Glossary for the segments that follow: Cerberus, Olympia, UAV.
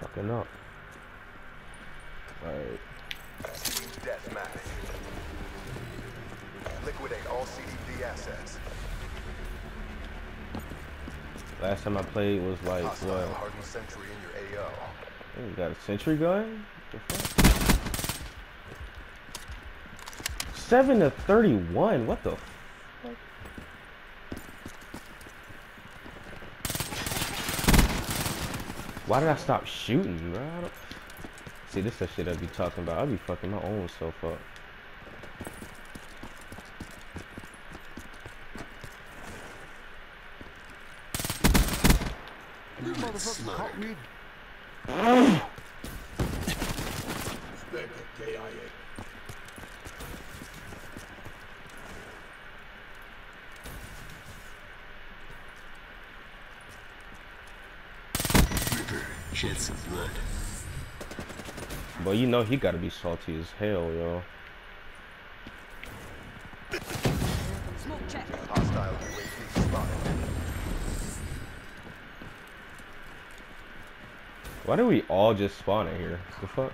¿Por qué no? Right. Last time I played was like what? You got a sentry gun? 7-31. What the? Why did I stop shooting, bro? See, this is the shit I be talking about. I be fucking my own self up. You motherfucker caught me. Shits of blood. But you know he gotta be salty as hell, yo. Smoke check. Hostile UAV spotted. Why do we all just spawn in here? The fuck?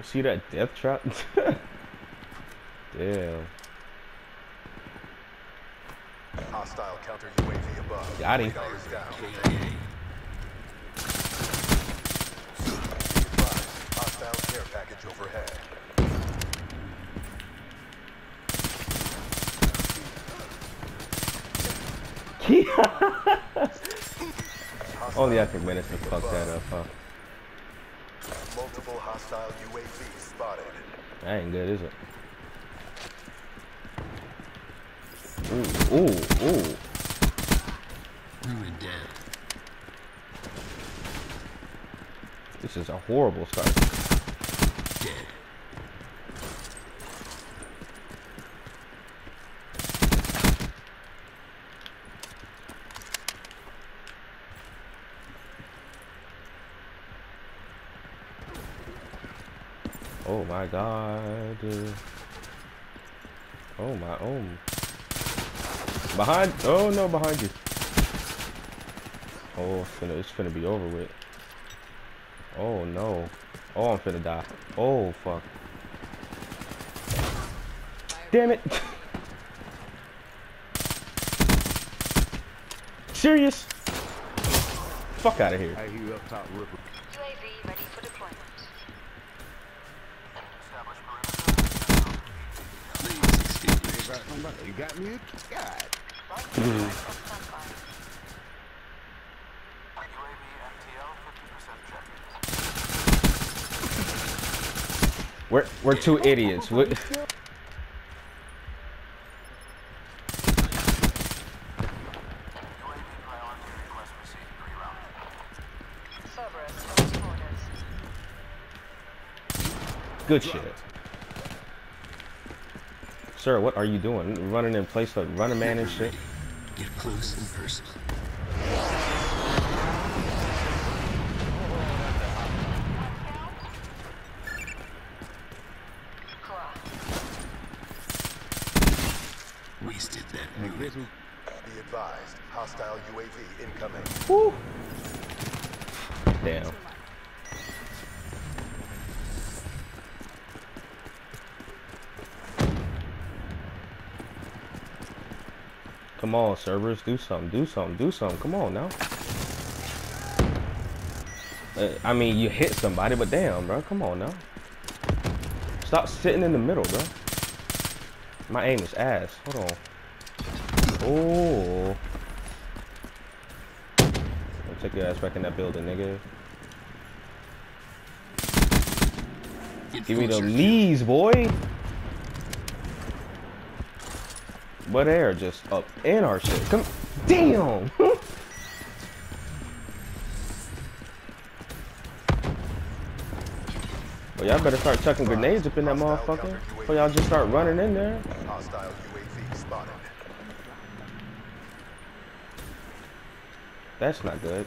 You see that death trap? Damn. Hostile counter UAV above. Got him. Package overhead. Only I can manage to fuck that up, huh? Multiple hostile UAV spotted. That ain't good, is it? Ooh, ooh, ooh. Ruined down. This is a horrible start. Oh my god. Oh my own. Behind. Oh no, behind you. Oh, it's finna be over with. Oh no. Oh, I'm finna die. Oh, fuck. Damn it. Serious? Fuck out of here. I hear you up top, Ripper. UAV ready for deployment. You got me? God. We're two idiots. What? Good shit. Sir, what are you doing? Running in place like running man and shit. Get close and personal. Wasted that movement. Be advised, hostile UAV incoming. Woo. Damn. Come on, Cerberus, do something, do something, do something. Come on now. I mean, you hit somebody, but damn, bro. Come on now. Stop sitting in the middle, bro. My aim is ass. Hold on. Oh. Take your ass back in that building, nigga. Give me the leads, boy. But they are just up in our shit. Come, damn. Well, y'all better start chucking grenades up in that motherfucker. Or y'all just start running in there. Hostile UAV spotted. That's not good.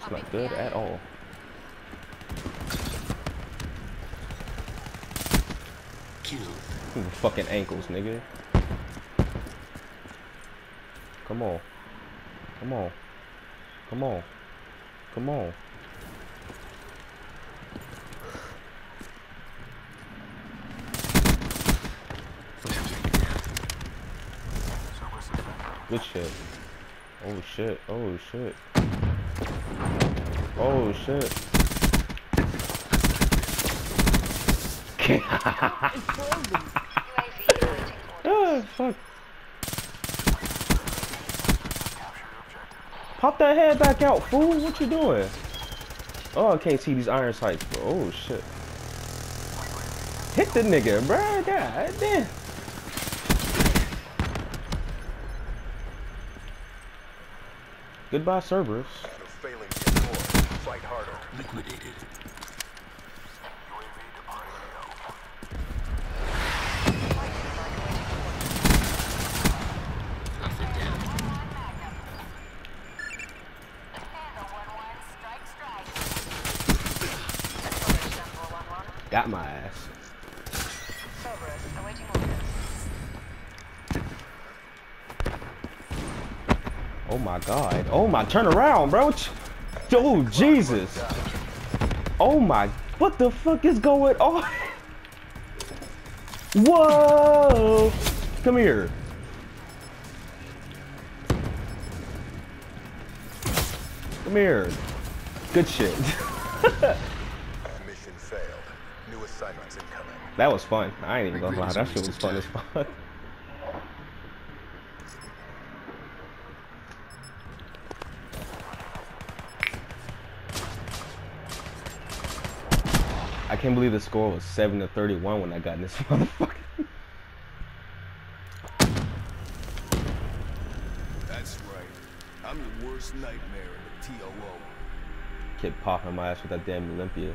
It's not good at all. Fucking ankles, nigga. Come on. Come on. Come on. Come on. Good shit. Oh shit. Oh shit. Oh shit. Oh, fuck. Pop that head back out, fool. What you doing? Oh, I can't see these iron sights, bro. Oh, shit. Hit the nigga, bro. God damn. Goodbye, Cerberus. Failing to score. Fight harder. Liquidated. Got my ass. Cerberus, awaiting orders. Oh my god. Oh my, turn around, bro. Oh Jesus. Oh my, what the fuck is going on? Whoa. Come here. Come here. Good shit. Mission failed. New assignments incoming. That was fun. I ain't even gonna lie, that shit was fun as fuck. I can't believe the score was 7-31 when I got in this motherfucker. That's right. I'm the worst nightmare in the TOO. Kid popping my ass with that damn Olympia.